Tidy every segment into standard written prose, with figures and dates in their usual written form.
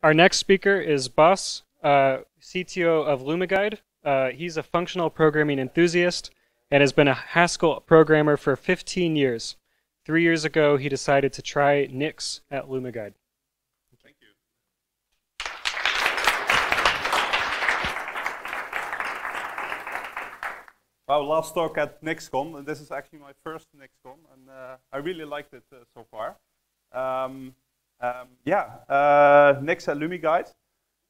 Our next speaker is Bas, CTO of Lumiguide. He's a functional programming enthusiast and has been a Haskell programmer for 15 years. 3 years ago, he decided to try Nix at Lumiguide. Thank you. Well, last talk at NixCon. This is actually my first NixCon, and I really liked it so far. Nix at Lumiguide.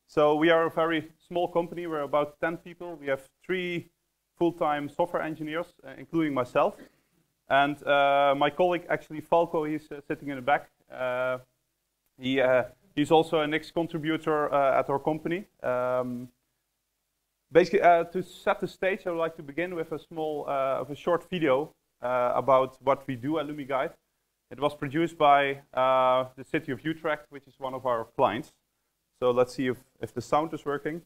So we are a very small company. We're about 10 people. We have 3 full-time software engineers, including myself. And my colleague, actually Falco, he's sitting in the back. He's also a Nix contributor at our company. Basically, to set the stage, I would like to begin with a short video about what we do at Lumiguide. It was produced by the city of Utrecht, which is one of our clients. So let's see if the sound is working.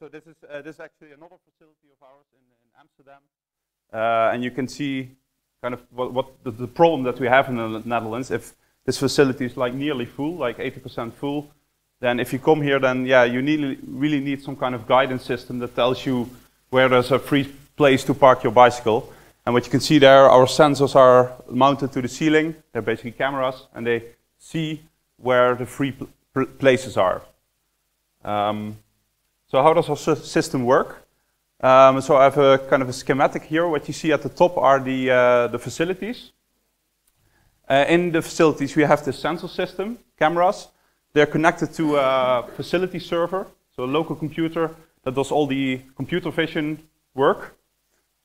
So this is actually another facility of ours in Amsterdam, and you can see kind of what the problem that we have in the Netherlands. If this facility is like nearly full, like 80% full, then if you come here, then yeah, you really need some kind of guidance system that tells you where there's a free place to park your bicycle. And what you can see there, our sensors are mounted to the ceiling. They're basically cameras, and they see where the free places are. So how does our system work? So I have a kind of a schematic here. What you see at the top are the facilities. In the facilities, we have the sensor system, cameras. They're connected to a facility server, so a local computer that does all the computer vision work.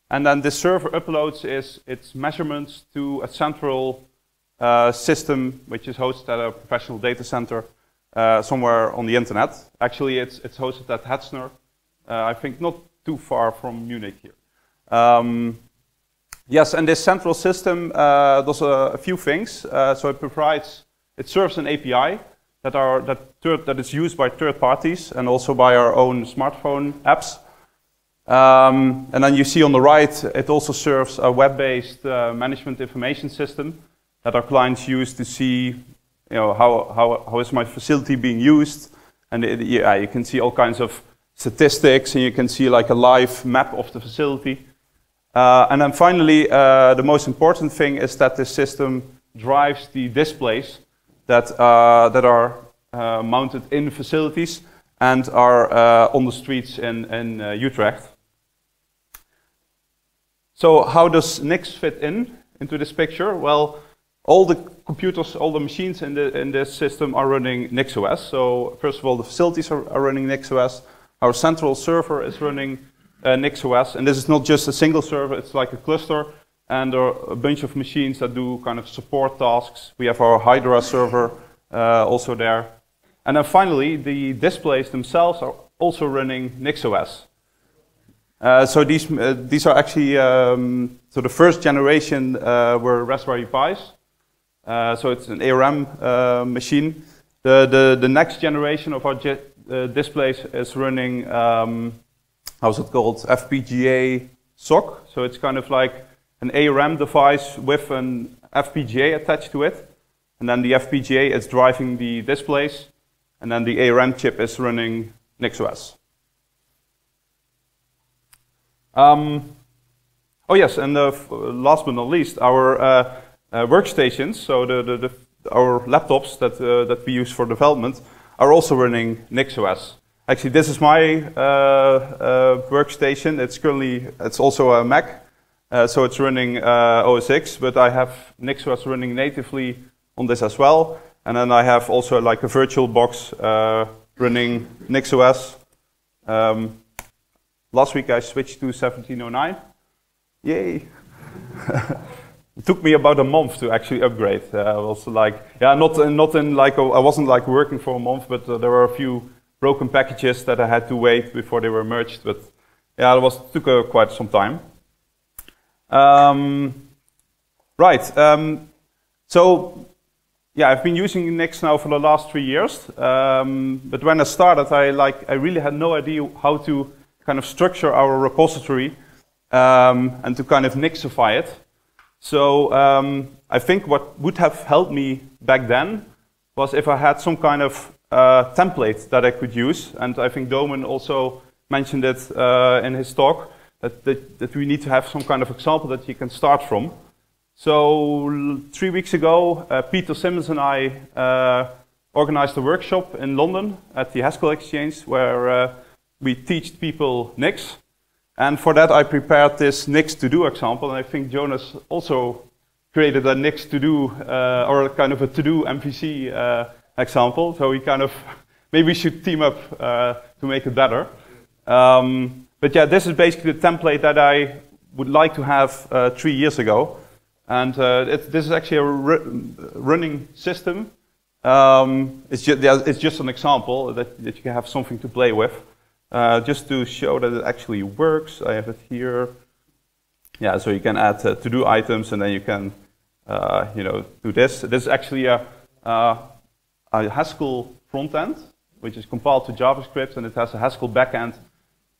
And then this server uploads its measurements to a central system, which is hosted at a professional data center. Somewhere on the internet. Actually, it's hosted at Hetzner, I think not too far from Munich here. Yes, and this central system does a few things. So it provides, it serves an API that is used by third parties and also by our own smartphone apps. And then you see on the right, it also serves a web-based management information system that our clients use to see, you know, how is my facility being used? And you can see all kinds of statistics, and you can see like a live map of the facility. And then finally, the most important thing is that this system drives the displays that are mounted in facilities and are on the streets in Utrecht. So how does Nix fit into this picture? Well, all the computers, all the machines in this system are running NixOS. So first of all, the facilities are running NixOS. Our central server is running NixOS. And this is not just a single server, it's like a cluster. And there are a bunch of machines that do kind of support tasks. We have our Hydra server also there. And then finally, the displays themselves are also running NixOS. So these are actually so the first generation were Raspberry Pis. So it's an ARM machine. The next generation of our displays is running, how's it called? FPGA SOC. So it's kind of like an ARM device with an FPGA attached to it. And then the FPGA is driving the displays. And then the ARM chip is running NixOS. Oh yes, and last but not least, our workstations, so our laptops that we use for development, are also running NixOS. Actually, this is my workstation. It's also a Mac, so it's running OS X, but I have NixOS running natively on this as well. And then I have also like a virtual box running NixOS. Last week I switched to 1709. Yay! It took me about a month to actually upgrade. I was like, yeah, not in like I wasn't like working for a month, but there were a few broken packages that I had to wait before they were merged. But yeah, it took quite some time. Right. So yeah, I've been using Nix now for the last 3 years. But when I started, I really had no idea how to kind of structure our repository and to kind of Nixify it. So I think what would have helped me back then was if I had some kind of template that I could use. And I think Domen also mentioned it in his talk, that we need to have some kind of example that you can start from. So 3 weeks ago, Peter Simons and I organized a workshop in London at the Haskell Exchange where we teach people Nix. And for that, I prepared this Nix to-do example, and I think Jonas also created a Nix to-do, or kind of a to-do MVC example. So we kind of maybe should team up to make it better. But yeah, this is basically the template that I would like to have 3 years ago, and this is actually a running system. It's just an example that you can have something to play with. Just to show that it actually works, I have it here. Yeah, so you can add to-do items, and then you can, you know, do this. This is actually a Haskell frontend, which is compiled to JavaScript, and it has a Haskell backend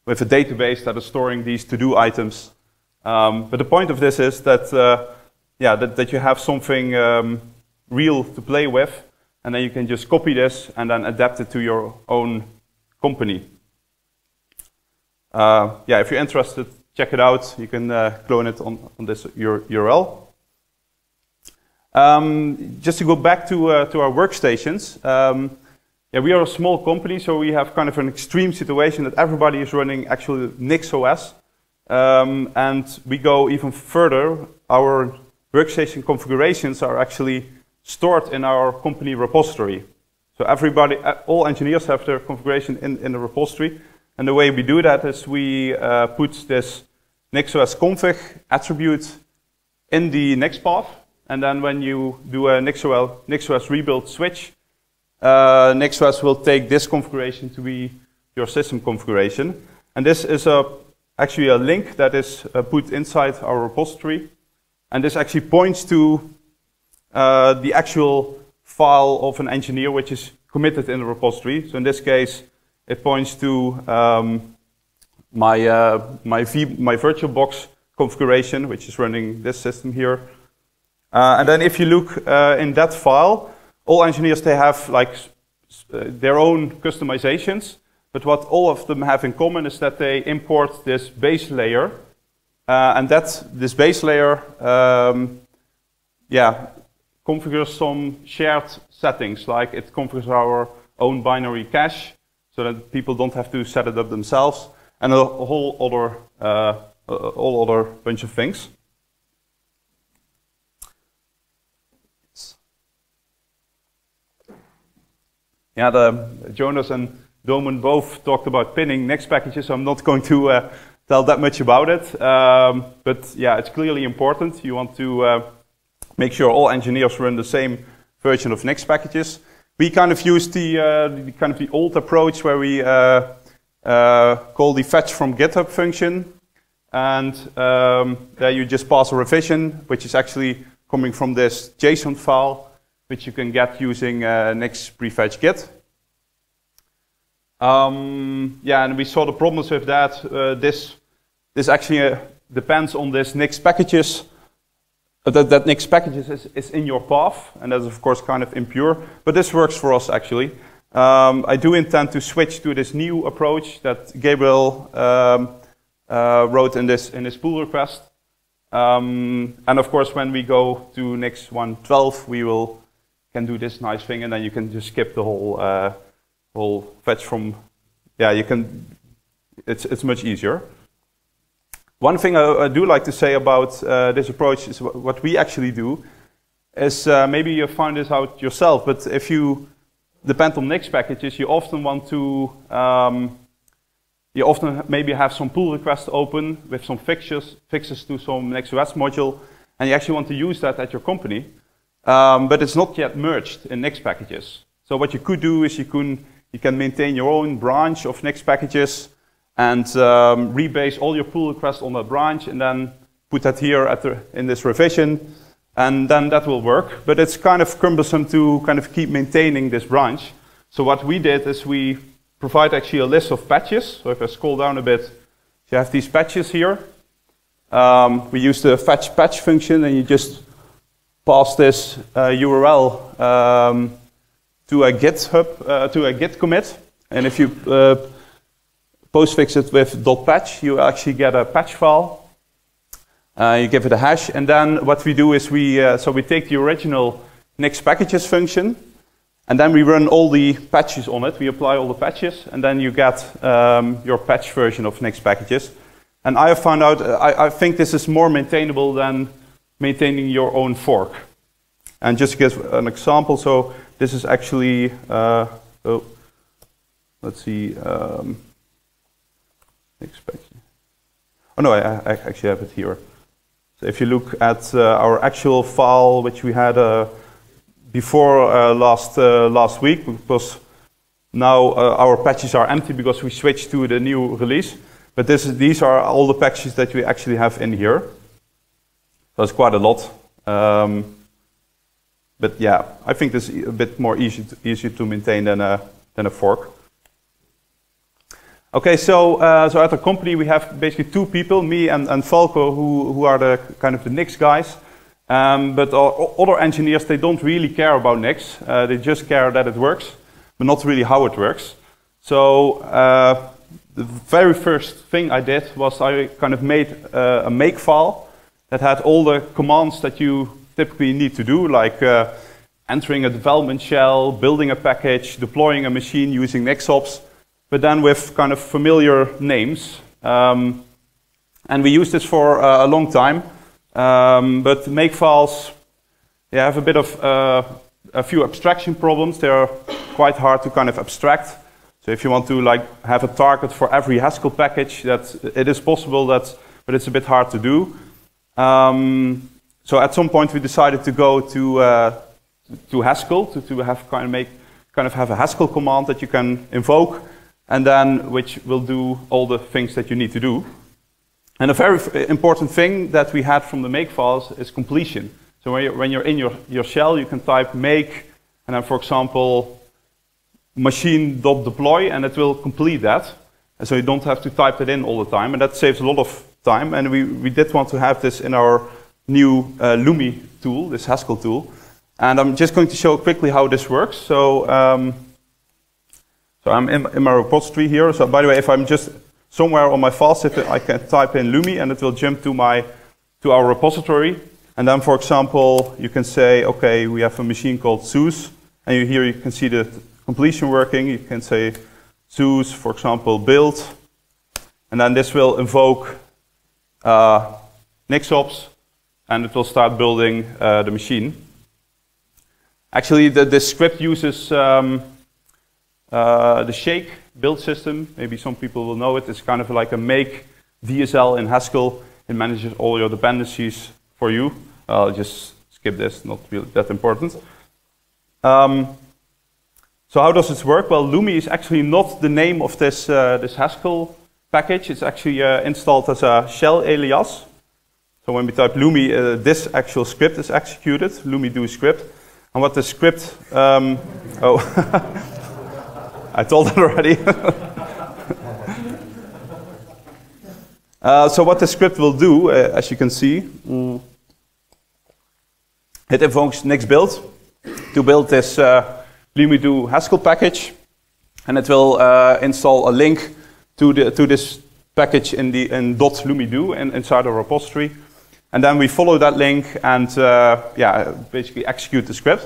with a database that is storing these to-do items. But the point of this is that, yeah, that you have something real to play with, and then you can just copy this and then adapt it to your own company. Yeah, if you're interested, check it out. You can clone it on this URL. Just to go back to our workstations, yeah, we are a small company, so we have kind of an extreme situation that everybody is running actually NixOS, and we go even further. Our workstation configurations are actually stored in our company repository. So everybody, all engineers have their configuration in the repository. And the way we do that is we put this NixOS config attribute in the Nix path. And then when you do a NixOS rebuild switch, NixOS will take this configuration to be your system configuration. And this is actually a link that is put inside our repository. And this actually points to the actual file of an engineer which is committed in the repository. So in this case, it points to my VirtualBox configuration, which is running this system here. And then, if you look in that file, all engineers they have like their own customizations. But what all of them have in common is that they import this base layer, and that this base layer, yeah, configures some shared settings. Like it configures our own binary cache, so that people don't have to set it up themselves, and a whole other bunch of things. Yeah, Jonas and Domen both talked about pinning Nix packages, so I'm not going to tell that much about it. But yeah, it's clearly important. You want to make sure all engineers run the same version of Nix packages. We kind of use the old approach where we call the fetch from GitHub function, and there you just pass a revision, which is actually coming from this JSON file, which you can get using Nix prefetch git. Yeah, and we saw the problems with that. This actually depends on this Nix packages, that Nix packages is in your path, and that's of course kind of impure, but this works for us actually. I do intend to switch to this new approach that Gabriel wrote in this pull request. And of course, when we go to Nix 1.12, we can do this nice thing, and then you can just skip the whole fetch from. Yeah, you can. It's much easier. One thing I do like to say about this approach is what we actually do is maybe you found this out yourself, but if you depend on Nix packages, you often want to. You often maybe have some pull requests open with some fixes to some NixOS module, and you actually want to use that at your company, but it's not yet merged in Nix packages. So what you could do is you can maintain your own branch of Nix packages and rebase all your pull requests on that branch, and then put that here in this revision, and then that will work. But it's kind of cumbersome to kind of keep maintaining this branch. So what we did is we provide actually a list of patches. So if I scroll down a bit, you have these patches here. We use the fetch patch function, and you just pass this URL to a GitHub to a Git commit. And if you postfix it with .patch, you actually get a patch file. You give it a hash, and then what we do is we take the original Nix packages function. And then we run all the patches on it. We apply all the patches, and then you get your patch version of Nix packages. And I have found out, I think this is more maintainable than maintaining your own fork. And just to give an example, so this is actually, oh, let's see, Nix packages. Oh no, I actually have it here. So if you look at our actual file, which we had before last week, because now our patches are empty because we switched to the new release. But these are all the patches that we actually have in here. That's quite a lot. But yeah, I think this is a bit more easy to maintain than a fork. Okay, so at the company we have basically two people, me and Falco, who are the kind of the Nix guys. But other engineers, they don't really care about Nix. They just care that it works, but not really how it works. So the very first thing I did was I kind of made a make file that had all the commands that you typically need to do, like entering a development shell, building a package, deploying a machine using NixOps, but then with kind of familiar names. And we used this for a long time. But make files, they have a bit of a few abstraction problems. They are quite hard to kind of abstract. So if you want to like have a target for every Haskell package, it is possible, but it's a bit hard to do. So at some point we decided to go to Haskell to have a Haskell command that you can invoke, and then which will do all the things that you need to do. And a very important thing that we had from the make files is completion. So when you're in your shell, you can type make, and then for example, machine.deploy, and it will complete that. And so you don't have to type that in all the time, and that saves a lot of time. And we did want to have this in our new Lumi tool, this Haskell tool. And I'm just going to show quickly how this works. So, so I'm in my repository here. So by the way, if I'm just somewhere on my file system, I can type in Lumi, and it will jump to our repository. And then, for example, you can say, okay, we have a machine called Zeus, and here you can see the completion working. You can say Zeus, for example, build, and then this will invoke NixOps, and it will start building the machine. Actually, the script uses the Shake build system. Maybe some people will know it. It's kind of like a make DSL in Haskell. It manages all your dependencies for you. I'll just skip this, not really that important. So how does this work? Well, Lumi is actually not the name of this Haskell package. It's actually installed as a shell alias. So when we type Lumi, this actual script is executed, LumiDo script. And what the script, I told that already. So what the script will do, as you can see, it invokes Nix build to build this LumiDo Haskell package, and it will install a link to this package in .lumido and inside our repository, and then we follow that link and yeah, basically execute the script.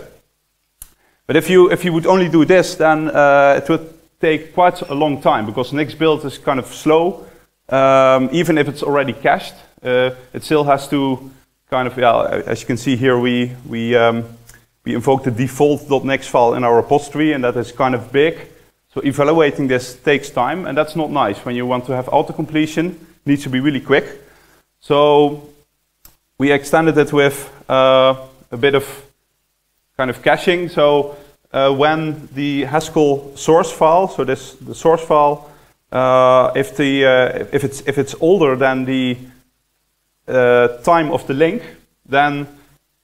But if you would only do this, then it would take quite a long time because Nix build is kind of slow. Even if it's already cached, it still has to kind of, yeah, as you can see here, we invoke the default.nix file in our repository, and that is kind of big. So evaluating this takes time, and that's not nice. When you want to have auto-completion, it needs to be really quick. So we extended it with a bit of kind of caching. So when the Haskell source file, so this the source file, if it's older than the time of the link, then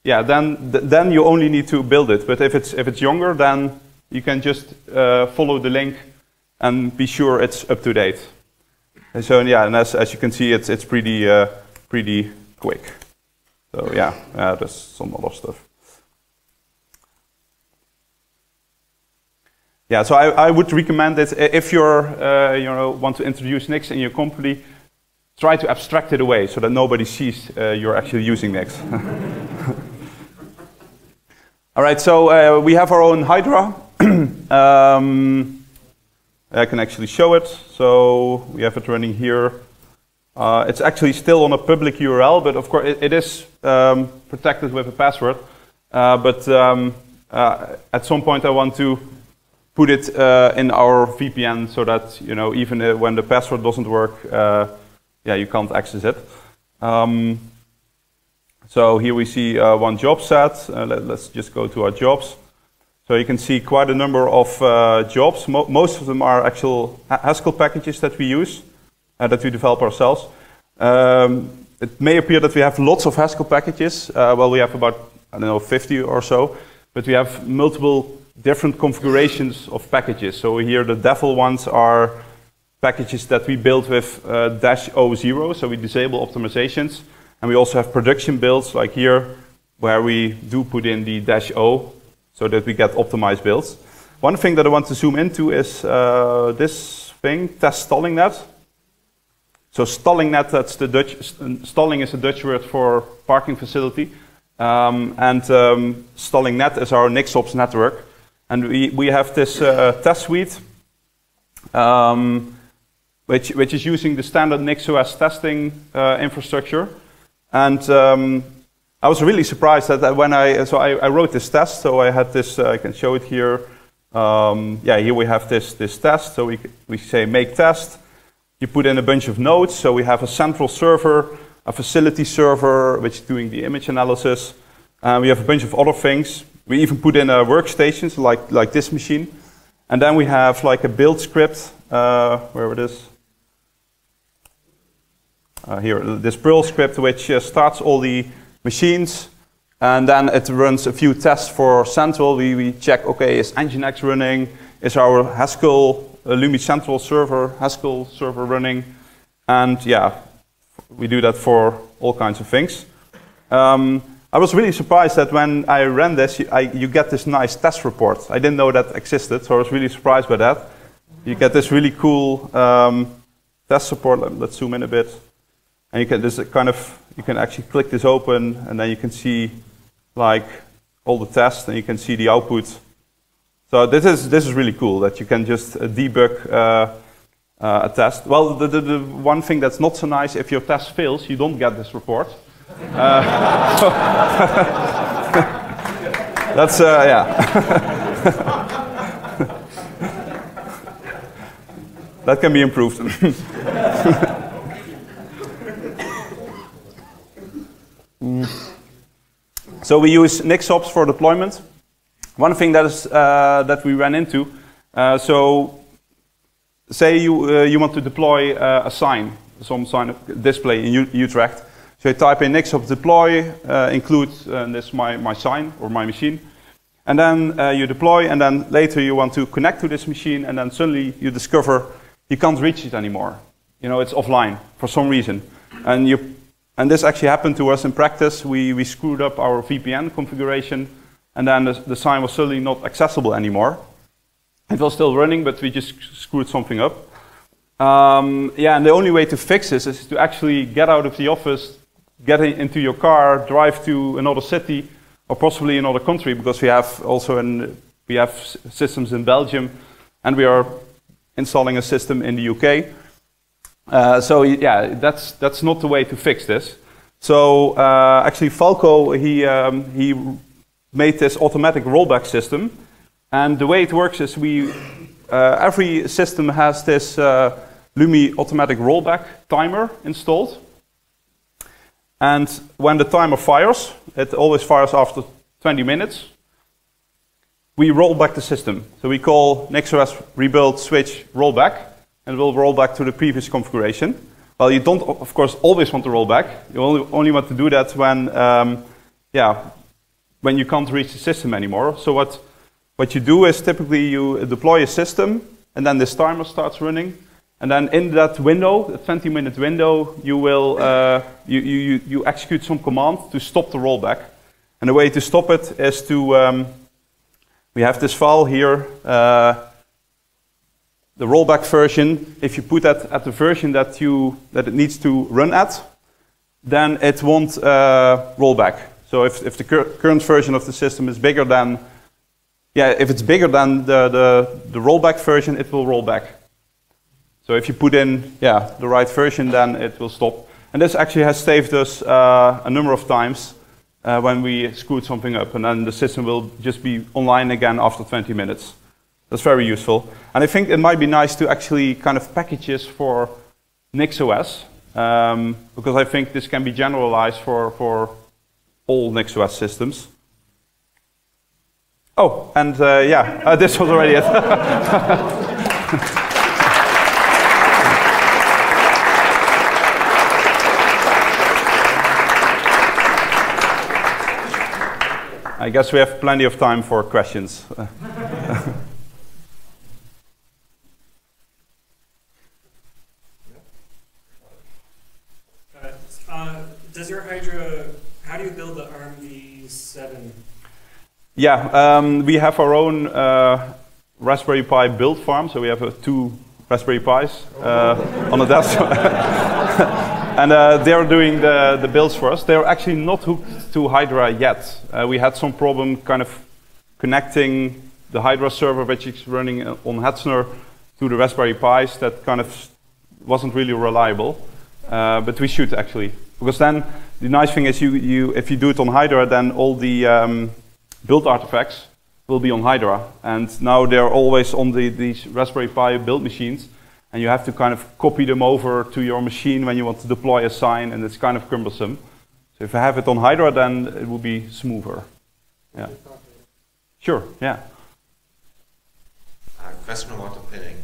yeah, then you only need to build it. But if it's younger, then you can just follow the link and be sure it's up to date. And so yeah, and as you can see, it's pretty pretty quick. So yeah, there's some other stuff. Yeah, so I would recommend that if you're you know, want to introduce Nix in your company, try to abstract it away so that nobody sees you're actually using Nix. All right, so we have our own Hydra. I can actually show it. So we have it running here. It's actually still on a public URL, but of course it is protected with a password. But at some point I want to put it in our VPN so that, you know, even when the password doesn't work, yeah, you can't access it. So here we see one job set. Let's just go to our jobs. So you can see quite a number of jobs. Most of them are actual Haskell packages that we use, that we develop ourselves. It may appear that we have lots of Haskell packages. Well, we have about, I don't know, 50 or so, but we have multiple different configurations of packages. So here the default ones are packages that we build with -0, so we disable optimizations. And we also have production builds like here, where we do put in the -0 so that we get optimized builds. One thing that I want to zoom into is this thing, test stalling net. So stalling net, that's the Dutch, stalling is a Dutch word for parking facility. And stalling net is our NixOps network. And we have this test suite, which is using the standard NixOS testing infrastructure. And I was really surprised that when I wrote this test, so I had this, I can show it here. Yeah, here we have this test. So we say make test. You put in a bunch of nodes. So we have a central server, a facility server, which is doing the image analysis. We have a bunch of other things. We even put in workstations like this machine, and then we have like a build script where it is here, this Perl script, which starts all the machines, and then it runs a few tests for central. We check, okay, is Nginx running? Is our Haskell Lumi central server Haskell server running? And yeah, we do that for all kinds of things. I was really surprised that when I ran this, you get this nice test report. I didn't know that existed, so I was really surprised by that. You get this really cool test report. Let's zoom in a bit, and you can this kind of you can actually click this open, and then you can see like all the tests, and you can see the output. So this is really cool that you can just debug a test. Well, the one thing that's not so nice, if your test fails, you don't get this report. So that's yeah. That can be improved. So we use NixOps for deployment. One thing that is that we ran into. So say you want to deploy a sign, some sign of display in Utrecht. So you type in NixOps deploy, include this my sign or my machine, and then you deploy, and then later you want to connect to this machine, and then suddenly you discover you can't reach it anymore. you know, it's offline for some reason. And you, and this actually happened to us in practice. We screwed up our VPN configuration, and then the sign was suddenly not accessible anymore. It was still running, but we just screwed something up. Yeah, and the only way to fix this is to actually get out of the office, get into your car, drive to another city, or possibly another country, because we have also we have systems in Belgium, and we are installing a system in the UK. So yeah, that's not the way to fix this. So actually, Falco he made this automatic rollback system, and the way it works is we every system has this Lumi automatic rollback timer installed. And when the timer fires, it always fires after 20 minutes, we roll back the system. So we call NixOS rebuild switch rollback, and we'll roll back to the previous configuration. Well, you don't, of course, always want to roll back. You only want to do that when, yeah, when you can't reach the system anymore. So what you do is typically you deploy a system, and then this timer starts running. And then in that window, the 20-minute window, you will you execute some command to stop the rollback. And the way to stop it is to we have this file here, the rollback version. If you put that at the version that it needs to run at, then it won't roll back. So if the current version of the system is bigger than, yeah, if it's bigger than the rollback version, it will roll back. So if you put in, yeah, the right version, then it will stop. And this actually has saved us a number of times when we screwed something up, and then the system will just be online again after 20 minutes. That's very useful. And I think it might be nice to actually kind of package this for NixOS, because I think this can be generalized for all NixOS systems. Oh, and yeah, this was already it. I guess we have plenty of time for questions. Does your Hydra, how do you build the ARMv7? Yeah, we have our own Raspberry Pi build farm, so we have two Raspberry Pis on the desk. And they're doing the builds for us. They're actually not hooked to Hydra yet. We had some problem kind of connecting the Hydra server, which is running on Hetzner, to the Raspberry Pis. That kind of wasn't really reliable. But we should actually. Because then the nice thing is if you do it on Hydra, then all the build artifacts will be on Hydra. And now they're always on these Raspberry Pi build machines. And you have to kind of copy them over to your machine when you want to deploy a sign, and it's kind of cumbersome. So if I have it on Hydra, then it will be smoother. Yeah. Sure, yeah. Question about the pinning.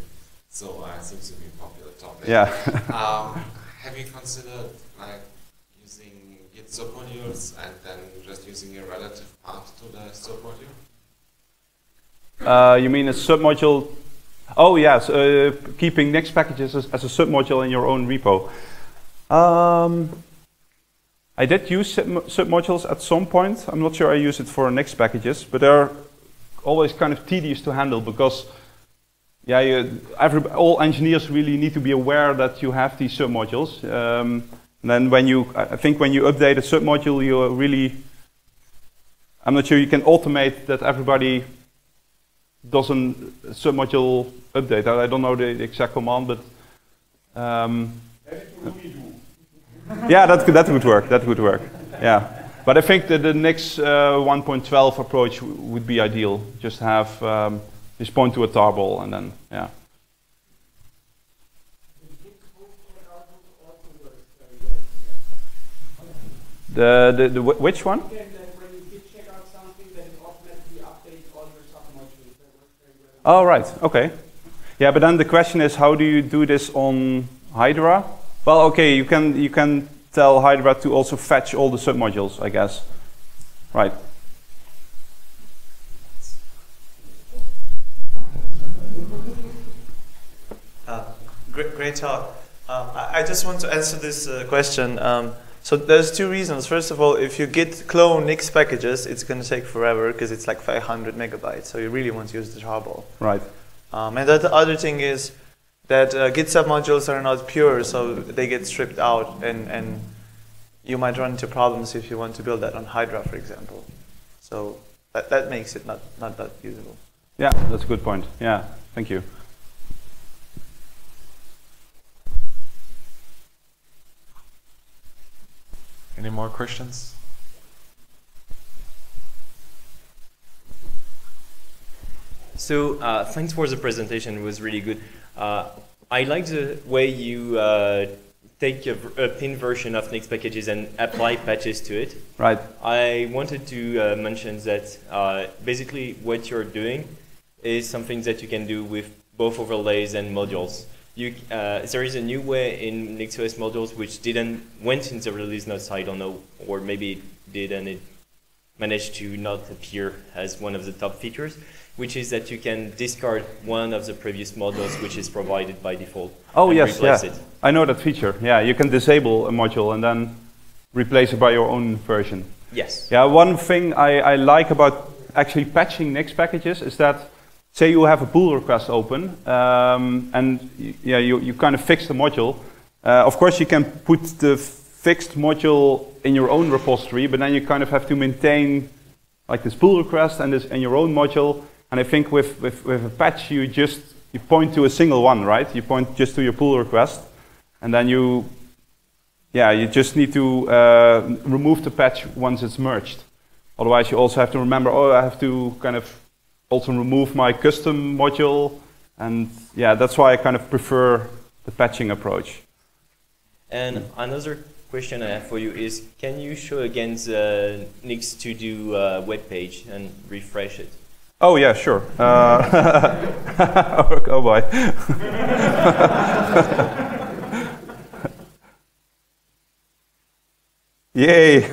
So it seems to be a popular topic. Yeah. Have you considered like using Git submodules and then just using a relative path to the submodule? You mean a submodule? Oh, yes, keeping Nix packages as a submodule in your own repo. I did use submodules at some point. I'm not sure I use it for Nix packages, but they're always kind of tedious to handle because, yeah, all engineers really need to be aware that you have these submodules. And then I think when you update a submodule, you really, I'm not sure you can automate that everybody does a submodule update. I don't know the exact command, but yeah, that would work. That would work. Yeah, but I think that the Nix 1.12 approach would be ideal. Just have just point to a tarball and then yeah. The which one? Oh, right, okay. Yeah, but then the question is, how do you do this on Hydra? Well, okay, you can tell Hydra to also fetch all the submodules, I guess. Right. Great talk. I just want to answer this question. So there's two reasons. First of all, if you git clone Nix packages, it's going to take forever because it's like 500 megabytes. So you really want to use the trouble. Right. And the other thing is that git submodules are not pure, so they get stripped out, and you might run into problems if you want to build that on Hydra, for example. So that makes it not that usable. Yeah, that's a good point. Yeah, thank you. Any more questions? So thanks for the presentation. It was really good. I like the way you take a pin version of Nix packages and apply patches to it. Right. I wanted to mention that basically what you're doing is something that you can do with both overlays and modules. There is a new way in NixOS modules which went in the release notes, I don't know, or maybe it did and it managed to not appear as one of the top features, which is that you can discard one of the previous modules which is provided by default. Oh, and yes, replace it. I know that feature. Yeah, you can disable a module and then replace it by your own version. Yes. Yeah, one thing I like about actually patching Nix packages is that, say you have a pull request open, and yeah, you kind of fix the module. Of course, you can put the fixed module in your own repository, but then you kind of have to maintain like this pull request and this in your own module. And I think with a patch, you point to a single one, right? You point just to your pull request, and then you just need to remove the patch once it's merged. Otherwise, you also have to remember, oh, I have to kind of also remove my custom module, and yeah, that's why I kind of prefer the patching approach. And another question I have for you is, can you show again the Nix to do web page and refresh it? Oh yeah, sure. Oh boy. Yay.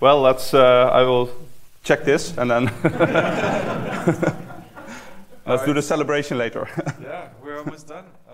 Well, that's, I will check this and then let's do the celebration later. Yeah, we're almost done.